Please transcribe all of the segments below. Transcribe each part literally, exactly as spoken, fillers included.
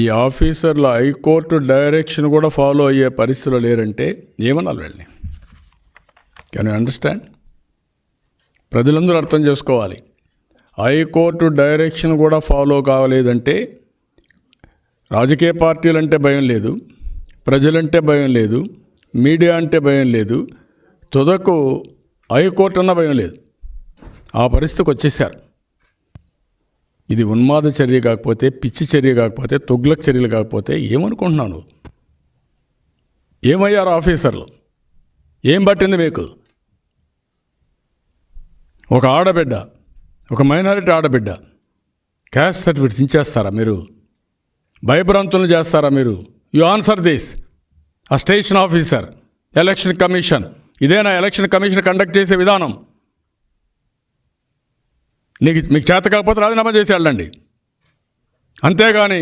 ఈ ఆఫీసర్ల high court direction కూడా ఫాలో అయ్యే పరిస్థితులు లేరంటే ఏమనాలి వెళ్ళి? Can you understand? ప్రజలందరూ అర్థం చేసుకోవాలి. హైకోర్టు డైరెక్షన్ కూడా ఫాలో కావలేదంటే రాజకీయ పార్టీలంటే భయం లేదు, ప్రజలంటే భయం లేదు, మీడియా అంటే భయం లేదు, తుదకు హైకోర్టు అన్న భయం లేదు. ఆ పరిస్థితికి వచ్చేసారు. ఇది ఉన్మాద చర్య కాకపోతే, పిచ్చి చర్య కాకపోతే, తొగ్లక్ చర్యలు కాకపోతే ఏమనుకుంటున్నాను? ఏమయ్యారు ఆఫీసర్లు? ఏం పట్టింది మీకు? ఒక ఆడబిడ్డ, ఒక మైనారిటీ ఆడబిడ్డ క్యాస్ట్ సర్టిఫికేట్ దించేస్తారా మీరు? భయభ్రాంతులు చేస్తారా మీరు? You answer this. ఆ స్టేషన్ ఆఫీసర్, ఎలక్షన్ కమిషన్, ఇదేనా ఎలక్షన్ కమిషన్ కండక్ట్ చేసే విధానం? నీకు మీకు చేత కాకపోతే రాజీనామా చేసి వెళ్ళండి. అంతేగాని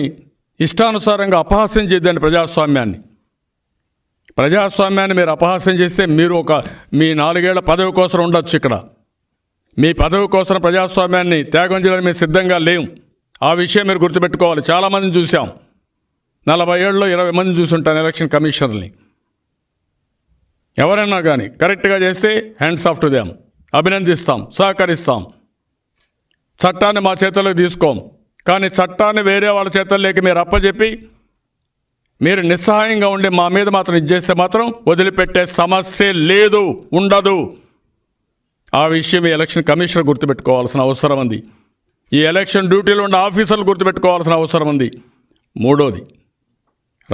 ఇష్టానుసారంగా అపహాస్యం చేద్దండి ప్రజాస్వామ్యాన్ని. ప్రజాస్వామ్యాన్ని మీరు అపహాస్యం చేస్తే మీరు ఒక మీ నాలుగేళ్ల పదవి కోసం ఉండొచ్చు ఇక్కడ. మీ పదవి కోసం ప్రజాస్వామ్యాన్ని త్యాగం చేయడానికి మేము సిద్ధంగా లేము. ఆ విషయం మీరు గుర్తుపెట్టుకోవాలి. చాలామందిని చూసాం, నలభై ఏళ్ళలో ఇరవై మందిని చూసుంటాను ఎలక్షన్ కమిషనర్ని. ఎవరైనా కానీ కరెక్ట్గా చేస్తే హ్యాండ్స్ ఆఫ్ టు దెమ్, అభినందిస్తాం, సహకరిస్తాం. చట్టాన్ని మా చేతుల్లోకి తీసుకోం. కానీ చట్టాన్ని వేరే వాళ్ళ చేతుల్లోకి మీరు అప్పచెప్పి మీరు నిస్సహాయంగా ఉండి మా మీద మాత్రం ఇచ్చేస్తే మాత్రం వదిలిపెట్టే సమస్య లేదు, ఉండదు. ఆ విషయం ఎలక్షన్ కమిషనర్ గుర్తుపెట్టుకోవాల్సిన అవసరం ఉంది. ఈ ఎలక్షన్ డ్యూటీలో ఉన్న ఆఫీసర్లు గుర్తుపెట్టుకోవాల్సిన అవసరం ఉంది. మూడోది,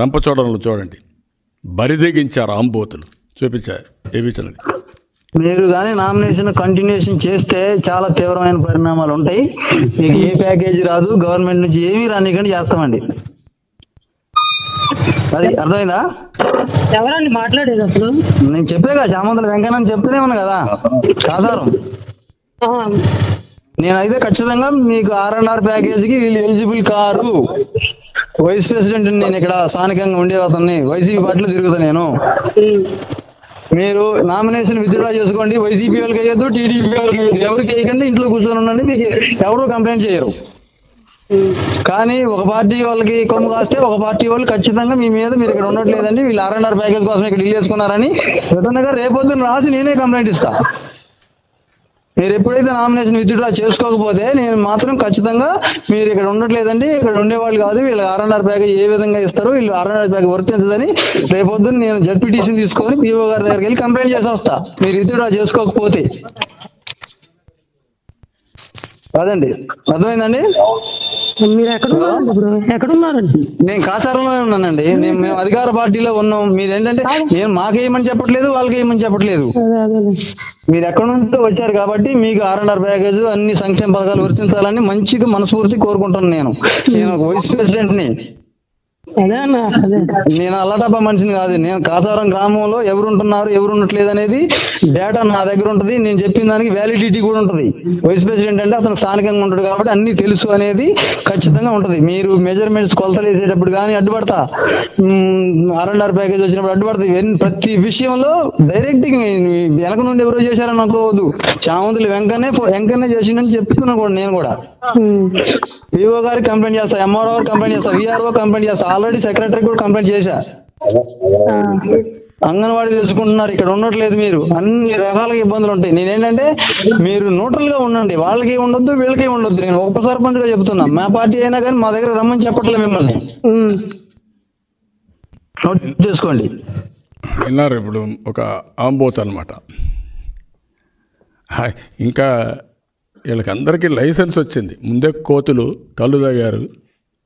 రంపచోడనలు చూడండి, బరిదిగించారు ఆంబోతులు చూపించారు. ఏపించినది మీరు కానీ నామినేషన్ కంటిన్యూషన్ చేస్తే చాలా తీవ్రమైన పరిణామాలు ఉంటాయి. మీకు ఏ ప్యాకేజీ రాదు, గవర్నమెంట్ నుంచి ఏమీ రానికండి చేస్తామండి. అది అర్థమైందా? ఎవరండి మాట్లాడేది? అసలు నేను చెప్పే కదా, చామంతుల వెంకన్న చెప్తూనే ఉన్నా కదా ఆధారం. నేనైతే ఖచ్చితంగా మీకు ఆర్ఎన్ఆర్ ప్యాకేజీకి వీళ్ళు ఎలిజిబుల్ కారు. వైస్ ప్రెసిడెంట్ నేను ఇక్కడ స్థానికంగా ఉండేవాతన్ని, వైసీపీ పార్టీలో తిరుగుతా నేను. మీరు నామినేషన్ విత్డ్రా చేసుకోండి, వైసీపీ వాళ్ళకి వేయద్దు, టీడీపీ వాళ్ళకి వేయద్దు, ఎవరికి వేయకండి, ఇంట్లో కూర్చొని ఉండండి, మీకు ఎవరు కంప్లైంట్ చేయరు. కానీ ఒక పార్టీ వాళ్ళకి కొమ్ము కాస్తే ఒక పార్టీ వాళ్ళు ఖచ్చితంగా మీ మీద మీరు ఇక్కడ ఉండట్లేదండి, వీళ్ళు ఆర్ఎన్ఆర్ ప్యాకేజ్ కోసం ఇక్కడ డీల్ చేసుకున్నారని విధంగా రేపొద్దున రాసి నేనే కంప్లైంట్ ఇస్తా. మీరు ఎప్పుడైతే నామినేషన్ విత్డ్రా చేసుకోకపోతే నేను మాత్రం ఖచ్చితంగా మీరు ఇక్కడ ఉండట్లేదండి, ఇక్కడ ఉండేవాళ్ళు కాదు, వీళ్ళు ఆర్ఎన్ఆర్ ప్యాకేజ్ ఏ విధంగా ఇస్తారు, వీళ్ళు ఆర్ఎన్ఆర్ ప్యాకేజ్ వర్తించదని రేపొద్దున నేను జడ్పీటీసీని తీసుకొని పీఓ గారి దగ్గరికి వెళ్ళి కంప్లైంట్ చేసి వస్తా మీరు విత్డ్రా చేసుకోకపోతే. అదండి, అర్థమైందండి? నేను కాచారంలోనే ఉన్నానండి. నేను మేము అధికార పార్టీలో ఉన్నాం. మీరు ఏంటంటే నేను మాకేమని చెప్పట్లేదు, వాళ్ళకి ఏమని చెప్పట్లేదు. మీరు ఎక్కడ నుంచో వచ్చారు కాబట్టి మీకు ఆర్ఎన్ఆర్ ప్యాకేజ్ అన్ని సంక్షేమ పథకాలు వర్తించాలని మంచిగా మనస్ఫూర్తి కోరుకుంటున్నాను. నేను నేను ఒక వైస్ ప్రెసిడెంట్ ని, నేను అల్లటప్ప మనిషిని కాదు. నేను కాచారం గ్రామంలో ఎవరు ఉంటున్నారు, ఎవరు ఉండట్లేదు అనేది డేటా నా దగ్గర ఉంటుంది. నేను చెప్పిన దానికి వ్యాలిడిటీ కూడా ఉంటుంది. వైస్ ప్రెసిడెంట్ అంటే అతను స్థానికంగా ఉంటాడు కాబట్టి అన్ని తెలుసు అనేది ఖచ్చితంగా ఉంటుంది. మీరు మెజర్మెంట్స్ కొలతలు వేసేటప్పుడు కానీ అడ్డుపడతా, ఆర్ఎన్ఆర్ ప్యాకేజ్ వచ్చినప్పుడు అడ్డుపడుతుంది. ప్రతి విషయంలో డైరెక్ట్ వెనక నుండి ఎవరో చేశారని అనుకోవద్దు. చామంతులు వెంకనే వెంకనే చేసిండని చెప్తున్నాను కూడా. నేను కూడా వివో గారికి కంప్లైంట్ చేస్తా, ఎంఆర్ఓ కంప్లైంట్ చేస్తా, విఆర్ఓ కంప్లైంట్ చేస్తా, ఆల్రెడీ సెక్రటరీ కూడా కంప్లైంట్ చేశా. అంగన్వాడీ తెలుసుకుంటున్నారు, ఇక్కడ ఉండట్లేదు, మీరు అన్ని రకాల ఇబ్బందులు ఉంటాయి. నేనేంటంటే మీరు న్యూట్రల్ గా ఉండండి, వాళ్ళకి ఉండొద్దు, వీళ్ళకి ఉండొద్దు. నేను ఒక సర్పంచ్ గా చెప్తున్నా, మా పార్టీ అయినా కానీ మా దగ్గర రమ్మని చెప్పట్లేదు మిమ్మల్ని. నోట్ చేసుకోండి. విన్నారు ఇప్పుడు ఒక ఆంబోత్ అనమాట. ఇంకా వీళ్ళకి అందరికీ లైసెన్స్ వచ్చింది. ముందే కోతులు కళ్ళు తాగారు,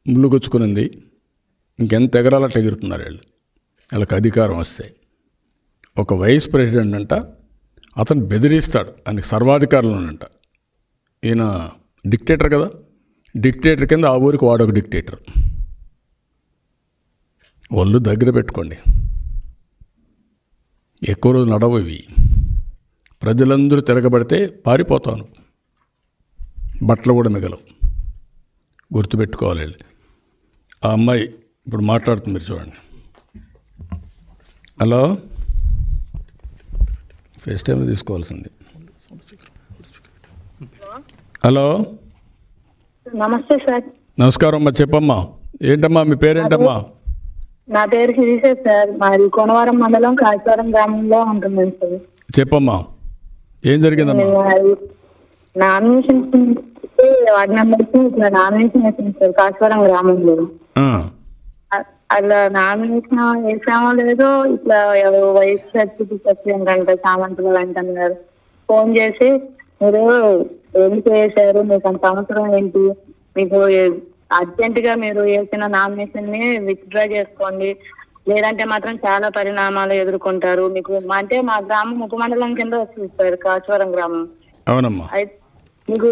ముళ్ళు గుచ్చుకునింది, ఇంకెంత ఎగరాలట ఎగురుతున్నారు వీళ్ళు. వీళ్ళకి అధికారం వస్తే ఒక వైస్ ప్రెసిడెంట్ అంట, అతను బెదిరిస్తాడు, ఆయనకి సర్వాధికారులునంట. ఈయన డిక్టేటర్ కదా, డిక్టేటర్ కింద ఆ ఊరికి వాడొక డిక్టేటర్. వాళ్ళు దగ్గర పెట్టుకోండి, ఎక్కువ రోజులు నడవు ఇవి. ప్రజలందరూ తిరగబడితే పారిపోతాను, బట్టలు కూడా మిగలవు. గుర్తుపెట్టుకోవాలి. ఆ అమ్మాయి ఇప్పుడు మాట్లాడుతుంది, మీరు చూడండి. హలో, ఫేస్ టైం తీసుకోవాల్సింది. హలో, నమస్తే సార్. నమస్కారం అమ్మా, చెప్పమ్మా, ఏంటమ్మా మీ పేరేంటమ్మా? నా పేరు శిరీష సార్. మాది కోనవరం మండలం కాశీవరం గ్రామంలో ఉంటుంది సార్. చెప్పమ్మా ఏం జరిగిందమ్మా? నామినేషన్ వార్డు నెంబర్ టూ ఇట్లా నామినేషన్ వేసింది సార్ కాశీవరం గ్రామంలో. అలా నామినేషన్ వేసామో లేదో ఇట్లా ఎవరు వైస్ సర్టిఫికేట్ సామంతులు వెంటనే గారు ఫోన్ చేసి మీరు ఎందుకు వేసారు, మీకు అంత అవసరం ఏంటి, మీకు అర్జెంట్ గా మీరు వేసిన నామినేషన్ ని విత్డ్రా చేసుకోండి, లేదంటే మాత్రం చాలా పరిణామాలు ఎదుర్కొంటారు మీకు. అంటే మా గ్రామం ఉప మండలం కింద వస్తుంది సార్ కాశీవరం గ్రామం. అవునమ్మా. మీకు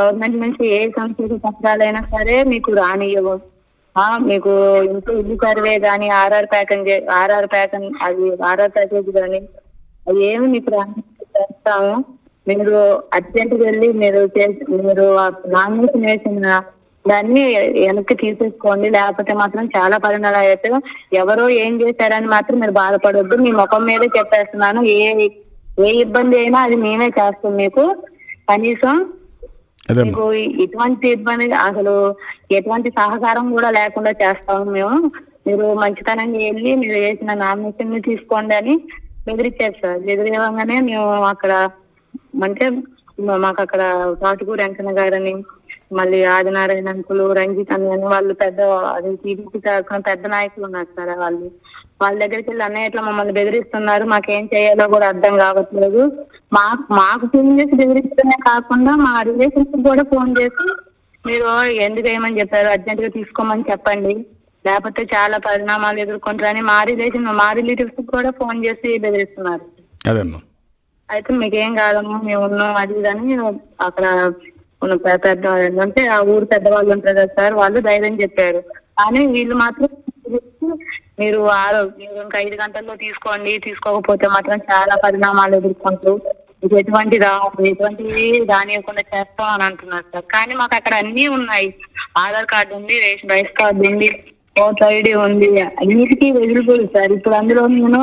గవర్నమెంట్ నుంచి ఏ సంస్కృతి పత్రాలైనా సరే మీకు రానియవు. మీకు ఇంట్లో ఇల్లు సర్వే కానీ ఆర్ఆర్ ప్యాకేజ్ ఆర్ఆర్ ప్యాకేజ్ అది ఆర్ఆర్ ప్యాకేజ్ కానీ అది ఏమి మీకు రాని చేస్తాము. మీరు అర్జెంట్ వెళ్ళి మీరు మీరు నామినేషన్ వేసిన దాన్ని వెనక్కి తీసేసుకోండి, లేకపోతే మాత్రం చాలా పరిణామాలు అయితే ఎవరో ఏం చేశారని మాత్రం మీరు బాధపడొద్దు. మీ ముఖం మీదే చెప్పేస్తున్నాను, ఏ ఏ ఇబ్బంది అయినా అది మేమే చేస్తాం మీకు. కనీసం మీకు ఎటువంటి ఇబ్బంది అసలు ఎటువంటి సహకారం కూడా లేకుండా చేస్తాము మేము. మీరు మంచితనంగా వెళ్ళి మీరు వేసిన నామినేషన్ ని తీసుకోండి అని బెదిరిచ్చారు సార్. బెదిరివ్వగానే మేము అక్కడ అంటే మాకు అక్కడ తాటుకూరు వెంకన్న గారని, మళ్ళీ ఆదినారాయణ అంకులు, రంజిత్ అని అని వాళ్ళు పెద్ద అది టీడీపీ తరఫున పెద్ద నాయకులు ఉన్నారు సార్. వాళ్ళు వాళ్ళ దగ్గరికి వెళ్ళి అన్నయ్య ఇట్లా మమ్మల్ని బెదిరిస్తున్నారు, మాకేం చేయాలో కూడా అర్థం కావట్లేదు, మాకు మాకు ఫోన్ చేసి బెదిరిస్తూనే కాకుండా మా రిలేషన్షిప్ కూడా ఫోన్ చేసి మీరు ఎందుకు ఏమని చెప్పారు, అర్జెంట్ గా తీసుకోమని చెప్పండి, లేకపోతే చాలా పరిణామాలు ఎదుర్కొంటారని మా రిలేషన్ మా రిలేటివ్స్ కూడా ఫోన్ చేసి బెదిరిస్తున్నారు. అయితే మీకేం కాదమ్మా మేము ఉన్నాం అది కానీ అక్కడ పెద్ద అంటే ఆ ఊరు పెద్దవాళ్ళు ఉంటారు కదా సార్, వాళ్ళు ధైర్యం చెప్పారు. కానీ వీళ్ళు మాత్రం మీరు ఆరో మీరు ఇంకా ఐదు గంటల్లో తీసుకోండి, తీసుకోకపోతే మాత్రం చాలా పరిణామాలు ఎదుర్కొంటూ మీకు ఎటువంటి ఎటువంటివి రానివ్వకుండా చేస్తాం అని అంటున్నారు సార్. కానీ మాకు అక్కడ అన్ని ఉన్నాయి, ఆధార్ కార్డు ఉంది, రేషన్ రైస్ కార్డు ఉంది, ఓటర్ ఐడి ఉంది, అన్నిటికీ అవైలబుల్ సార్. ఇప్పుడు అందులో నేను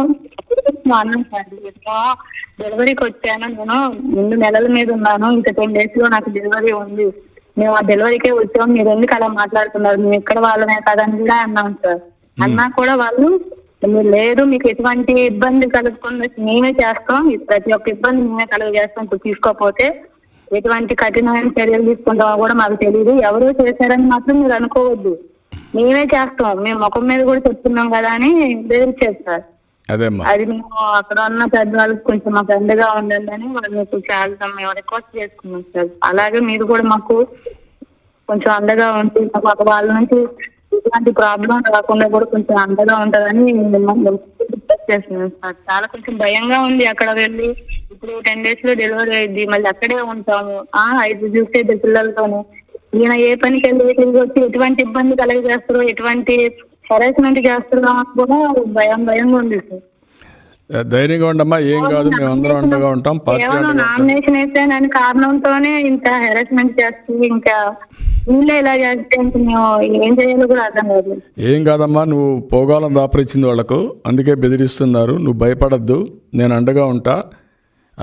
అన్నాను సార్, డెలివరీకి వచ్చాను, నేను రెండు నెలల మీద ఉన్నాను, ఇంకా టెన్ డేస్ లో నాకు డెలివరీ ఉంది, మేము ఆ డెలివరీకే వచ్చాము, మీరు ఎందుకు అలా మాట్లాడుతున్నారు, మేము ఇక్కడ వాళ్ళమే కదని కూడా అన్నాం సార్. అన్నా కూడా వాళ్ళు లేదు, మీకు ఎటువంటి ఇబ్బంది కలుగుతుంది మేమే చేస్తాం, ప్రతి ఒక్క ఇబ్బంది మేమే కలుగజేస్తాం, ఇప్పుడు తీసుకోకపోతే ఎటువంటి కఠినమైన చర్యలు తీసుకుంటామో కూడా మాకు తెలియదు, ఎవరు చేశారని మాత్రం మీరు అనుకోవద్దు, మేమే చేస్తాం, మేము ముఖం మీద కూడా చెప్తున్నాం కదా అని బెదిరిచ్చారు సార్. అది మేము అక్కడ ఉన్న పెద్దవాళ్ళకి కొంచెం మాకు అండగా ఉండాలి అని వాళ్ళకు చాలా మేము రిక్వెస్ట్ చేసుకున్నాం సార్. అలాగే మీరు కూడా మాకు కొంచెం అండగా ఉంటే మాకు వాళ్ళ నుంచి ఇలాంటి ప్రాబ్లం రాకుండా కూడా కొంచెం అండగా ఉంటుందని రిక్వెస్ట్ చేస్తున్నాం సార్. చాలా కొంచెం భయంగా ఉంది అక్కడ వెళ్ళి, ఇప్పుడు టెన్ డేస్ లో డెలివరీ అయింది, మళ్ళీ అక్కడే ఉంటాము, ఆ ఐదు చూస్తే పిల్లలతోనే ఈయన ఏ పనికి వెళ్ళి తిరిగి వచ్చి ఎటువంటి ఇబ్బంది కలగజేస్తారో, ఎటువంటి హెరాస్మెంట్ చేస్తారో కూడా భయం భయంగా ఉంది సార్. ధైర్యంగా ఉండమ్మా, ఏం కాదు, మేము అందరం అండగా ఉంటాం. కేవలం నామినేషన్ వేస్తే అనే కారణంతోనే ఇంత హెరాస్మెంట్ చేస్తుంది, ఇంకా వీళ్ళే ఇలా చేస్తే మేము ఏం చేయాలో కూడా అర్థం కాదు. ఏం కాదమ్మా, నువ్వు పోగాలం దాపరిచ్చింది వాళ్ళకు, అందుకే బెదిరిస్తున్నారు, నువ్వు భయపడద్దు, నేను అండగా ఉంటా,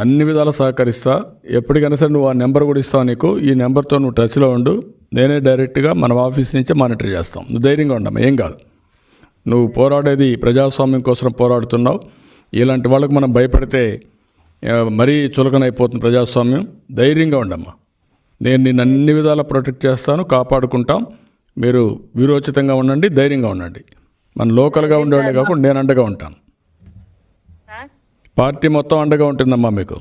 అన్ని విధాలు సహకరిస్తా, ఎప్పటికైనా సరే నువ్వు ఆ నెంబర్ కూడా ఇస్తావు, నీకు ఈ నెంబర్తో నువ్వు టచ్లో ఉండు, నేనే డైరెక్ట్గా మన ఆఫీస్ నుంచే మానిటర్ చేస్తాం, నువ్వు ధైర్యంగా ఉండమ్మా, ఏం కాదు. నువ్వు పోరాడేది ప్రజాస్వామ్యం కోసం పోరాడుతున్నావు, ఇలాంటి వాళ్ళకు మనం భయపడితే మరీ చులకనైపోతుంది ప్రజాస్వామ్యం. ధైర్యంగా ఉండమ్మా, నేను నిన్ను అన్ని విధాలా ప్రొటెక్ట్ చేస్తాను, కాపాడుకుంటాం, మీరు వీరోచితంగా ఉండండి, ధైర్యంగా ఉండండి, మన లోకల్గా ఉండేవాడే కాకుండా నేను అండగా ఉంటాను, పార్టీ మొత్తం అండగా ఉంటుందమ్మా మీకు.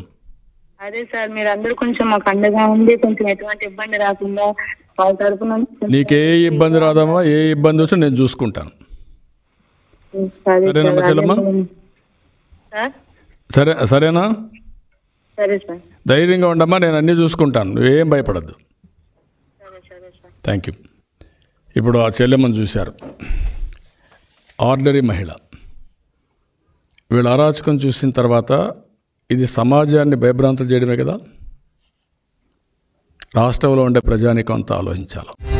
అదే సార్, మీరు అందరూ కొంచెం మాకు అండగా ఉండి కొంచెం ఎటువంటి ఇబ్బంది రాకుండా వాళ్ళ తరఫున. నీకే ఇబ్బంది రాదమ్మా, ఏ ఇబ్బంది వచ్చినా నేను చూసుకుంటాను, సరేనమ్మా చెల్లమ్మా? సరే సరేనా, ధైర్యంగా ఉండమ్మా, నేను అన్నీ చూసుకుంటాను, నువ్వేం భయపడద్దు. Thank you. ఇప్పుడు ఆ చెల్లెమ్మను చూశారు, ఆర్డినరీ మహిళ, వీళ్ళ అరాచకం చూసిన తర్వాత ఇది సమాజాన్ని భయభ్రాంతులు చేయడమే కదా, రాష్ట్రంలో ఉండే ప్రజానికం అంతా ఆలోచించాలి.